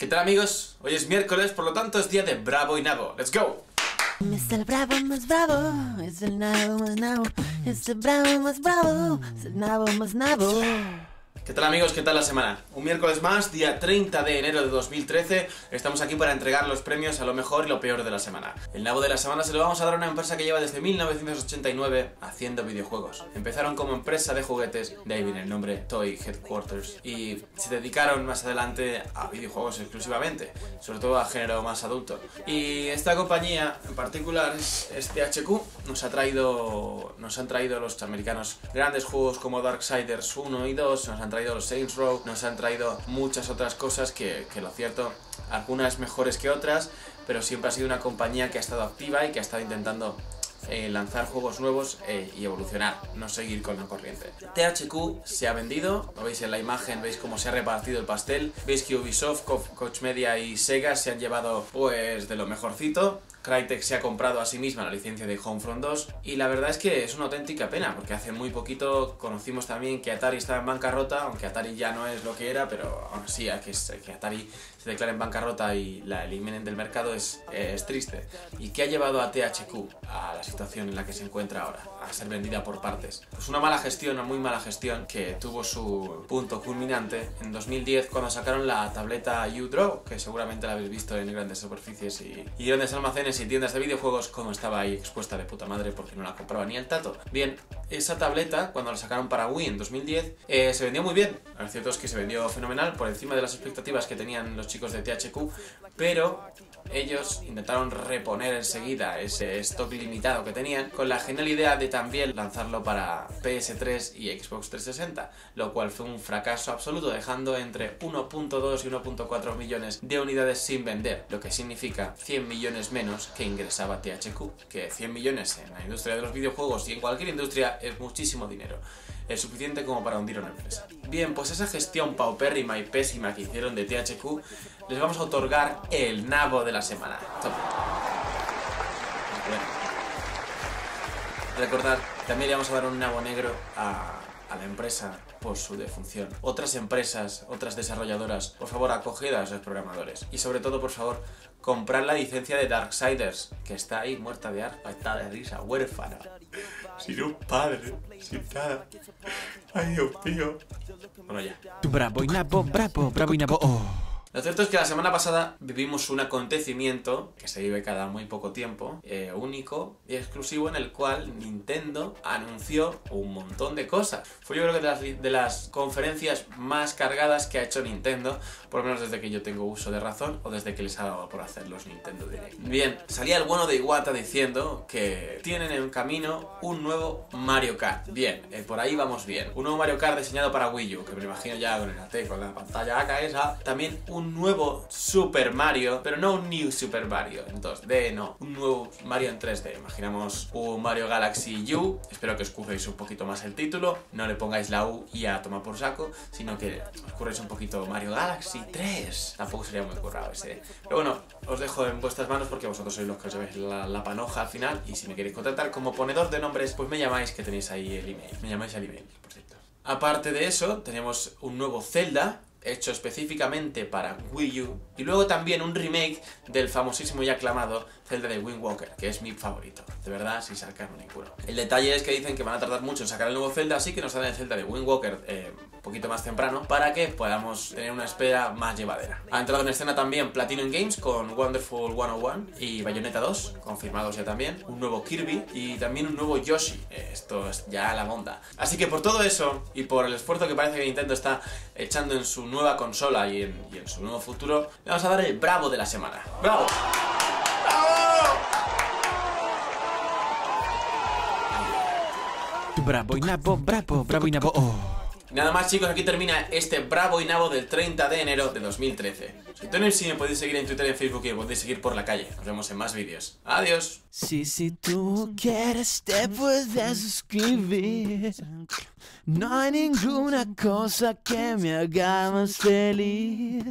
¿Qué tal, amigos? Hoy es miércoles, por lo tanto es día de Bravo y Nabo. ¡Let's go! Es el bravo más bravo, es el nabo más nabo, es el bravo más bravo, es el nabo más nabo. ¿Qué tal, amigos? ¿Qué tal la semana? Un miércoles más, día 30 de enero de 2013. Estamos aquí para entregar los premios a lo mejor y lo peor de la semana. El nabo de la semana se lo vamos a dar a una empresa que lleva desde 1989 haciendo videojuegos. Empezaron como empresa de juguetes, de ahí viene el nombre Toy Headquarters, y se dedicaron más adelante a videojuegos exclusivamente, sobre todo a género más adulto. Y esta compañía en particular es THQ. Nos han traído los americanos grandes juegos como Darksiders 1 y 2, nos han traído los Saints Row, nos han traído muchas otras cosas que lo cierto, algunas mejores que otras, pero siempre ha sido una compañía que ha estado activa y que ha estado intentando lanzar juegos nuevos y evolucionar, no seguir con la corriente. THQ se ha vendido, lo veis en la imagen, veis cómo se ha repartido el pastel, veis que Ubisoft, Koch Media y Sega se han llevado pues de lo mejorcito. Crytek se ha comprado a sí misma la licencia de Homefront 2 y la verdad es que es una auténtica pena, porque hace muy poquito conocimos también que Atari estaba en bancarrota, aunque Atari ya no es lo que era, pero aún así que Atari se declara en bancarrota y la eliminen del mercado es triste. ¿Y qué ha llevado a THQ a la situación en la que se encuentra ahora? A ser vendida por partes. Pues una mala gestión, una muy mala gestión, que tuvo su punto culminante en 2010 cuando sacaron la tableta U-Draw, que seguramente la habéis visto en grandes superficies y grandes almacenes y tiendas de videojuegos, como estaba ahí expuesta de puta madre porque no la compraba ni el tato. Bien, esa tableta, cuando la sacaron para Wii en 2010, se vendió muy bien. Lo cierto es que se vendió fenomenal, por encima de las expectativas que tenían los chicos de THQ, pero ellos intentaron reponer enseguida ese stock limitado que tenían con la genial idea de también lanzarlo para PS3 y Xbox 360, lo cual fue un fracaso absoluto, dejando entre 1.2 y 1.4 millones de unidades sin vender, lo que significa 100 millones menos que ingresaba THQ, que 100 millones en la industria de los videojuegos y en cualquier industria es muchísimo dinero, es suficiente como para hundir una empresa. Bien, pues esa gestión paupérrima y pésima que hicieron de THQ, les vamos a otorgar el nabo de la semana. Recordad, también le vamos a dar un nabo negro a la empresa por su defunción. Otras empresas, otras desarrolladoras, por favor, acoged a esos programadores. Y sobre todo, por favor, comprad la licencia de Darksiders, que está ahí muerta de harpa, está de risa, huérfana, sin un padre, sin nada. Ay, Dios mío. Bueno, ya. Bravo y Nabo, bravo, bravo y Nabo. Oh. Lo cierto es que la semana pasada vivimos un acontecimiento que se vive cada muy poco tiempo, único y exclusivo, en el cual Nintendo anunció un montón de cosas. Fue, yo creo, que de las conferencias más cargadas que ha hecho Nintendo, por lo menos desde que yo tengo uso de razón, o desde que les ha dado por hacer los Nintendo Direct. Bien, salía el bueno de Iwata diciendo que tienen en camino un nuevo Mario Kart. Bien, por ahí vamos bien. Un nuevo Mario Kart diseñado para Wii U, que me imagino ya con el AT, con la pantalla acá esa. También un nuevo Super Mario, pero no un New Super Mario en 2D, no, un nuevo Mario en 3D. Imaginamos un Mario Galaxy U, espero que os curréis un poquito más el título, no le pongáis la U y a tomar por saco, sino que os curréis un poquito Mario Galaxy 3, tampoco sería muy currado ese. Pero bueno, os dejo en vuestras manos porque vosotros sois los que os lleváis la panoja al final, y si me queréis contratar como ponedor de nombres, pues me llamáis, que tenéis ahí el email, me llamáis al email, por cierto. Aparte de eso, tenemos un nuevo Zelda, hecho específicamente para Wii U, y luego también un remake del famosísimo y aclamado Zelda de Wind Walker, que es mi favorito, de verdad, sin sarcasmo ninguno. El detalle es que dicen que van a tardar mucho en sacar el nuevo Zelda, así que nos dan el Zelda de Wind Walker un poquito más temprano, para que podamos tener una espera más llevadera. Ha entrado en escena también Platinum Games con Wonderful 101 y Bayonetta 2, confirmados ya también, un nuevo Kirby y también un nuevo Yoshi, esto es ya la onda. Así que por todo eso, y por el esfuerzo que parece que Nintendo está echando en su nueva consola y en su nuevo futuro, le vamos a dar el bravo de la semana. ¡Bravo! ¡Bravo! Bravo y Nabo, bravo, bravo y Nabo. Oh. Nada más, chicos, aquí termina este Bravo y Nabo del 30 de enero de 2013. Si me podéis seguir en Twitter, en Facebook, y me podéis seguir por la calle. Nos vemos en más vídeos. ¡Adiós! Si tú quieres, te puedes suscribir. No hay ninguna cosa que me haga más feliz.